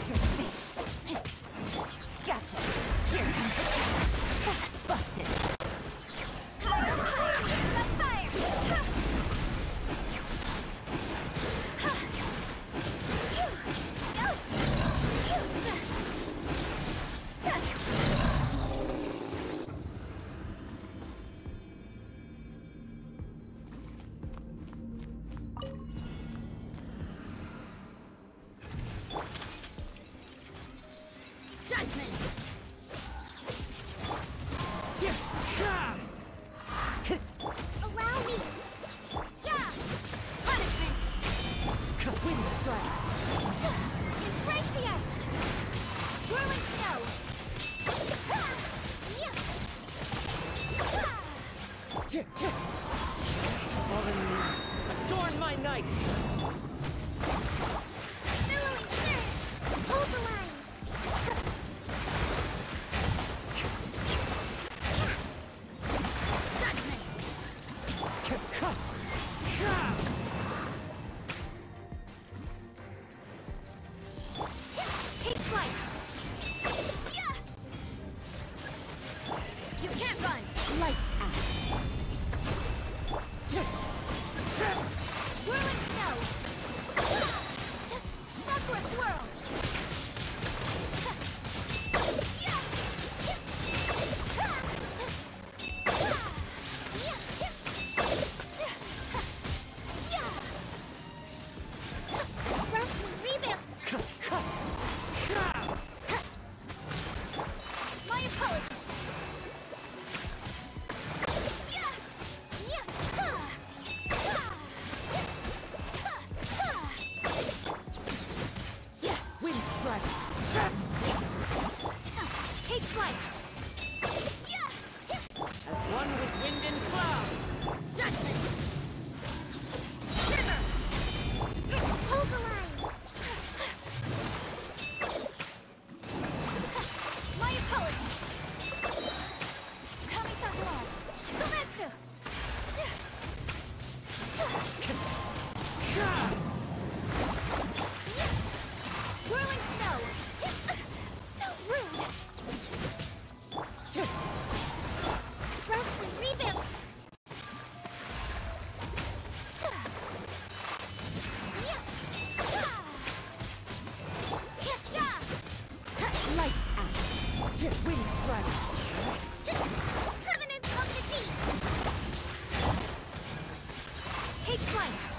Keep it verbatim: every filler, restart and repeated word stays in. comes your fate. Gotcha. Here comes the cat. Busted. The fire. Covenant of the Deep! Take flight!